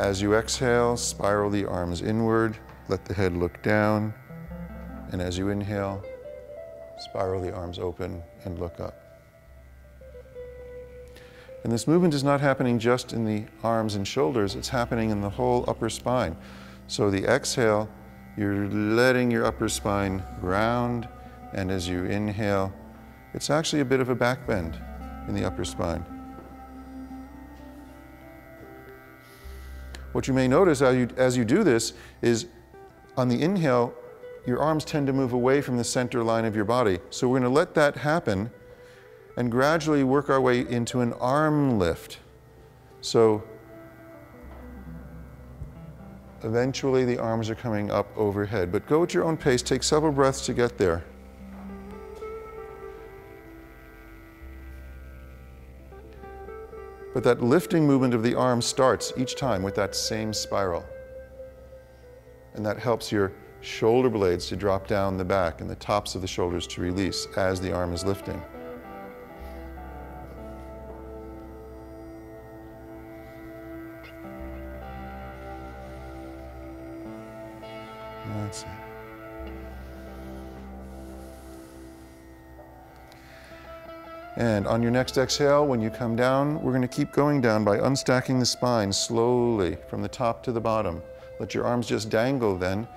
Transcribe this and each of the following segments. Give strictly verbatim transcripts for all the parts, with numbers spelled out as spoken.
As you exhale, spiral the arms inward, let the head look down, and as you inhale, spiral the arms open and look up. And this movement is not happening just in the arms and shoulders, it's happening in the whole upper spine. So the exhale, you're letting your upper spine ground, and as you inhale, it's actually a bit of a back bend in the upper spine. What you may notice as you, as you do this is on the inhale, your arms tend to move away from the center line of your body. So we're going to let that happen and gradually work our way into an arm lift. So eventually the arms are coming up overhead, but go at your own pace. Take several breaths to get there. But that lifting movement of the arm starts each time with that same spiral. And that helps your shoulder blades to drop down the back and the tops of the shoulders to release as the arm is lifting. That's it. And on your next exhale, when you come down, we're going to keep going down by unstacking the spine slowly from the top to the bottom. Let your arms just dangle then,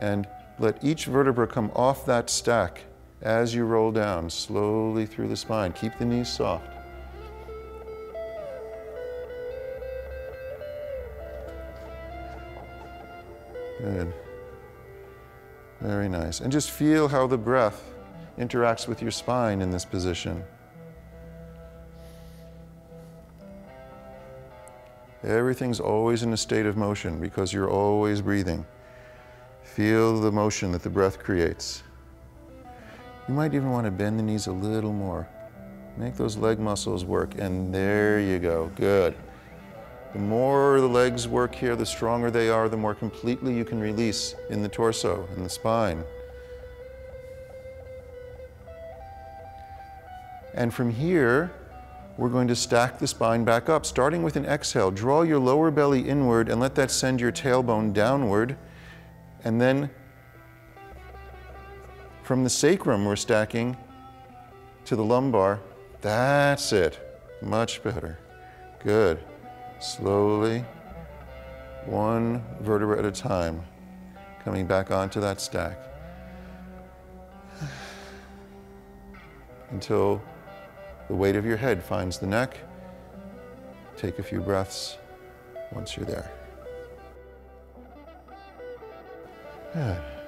and let each vertebra come off that stack as you roll down slowly through the spine. Keep the knees soft. Good. Very nice. And just feel how the breath interacts with your spine in this position. Everything's always in a state of motion because you're always breathing. Feel the motion that the breath creates. You might even want to bend the knees a little more. Make those leg muscles work, and there you go. Good. The more the legs work here, the stronger they are, the more completely you can release in the torso and the spine. And from here, we're going to stack the spine back up, starting with an exhale. Draw your lower belly inward and let that send your tailbone downward. And then from the sacrum we're stacking to the lumbar. That's it. Much better. Good. Slowly, one vertebra at a time, coming back onto that stack until the weight of your head finds the neck. Take a few breaths once you're there. Good.